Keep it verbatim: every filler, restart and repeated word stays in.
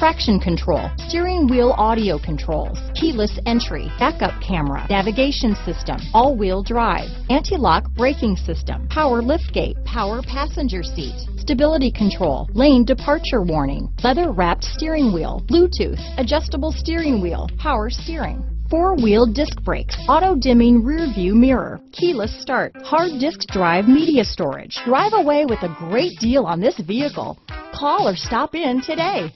traction control, steering wheel audio controls, keyless entry, backup camera, navigation system, all-wheel drive, anti-lock braking system, power liftgate, power passenger seat, stability control, lane departure warning, leather-wrapped steering wheel, Bluetooth, adjustable steering wheel, power steering, four-wheel disc brakes, auto-dimming rear-view mirror, keyless start, hard disk drive media storage. Drive away with a great deal on this vehicle. Call or stop in today.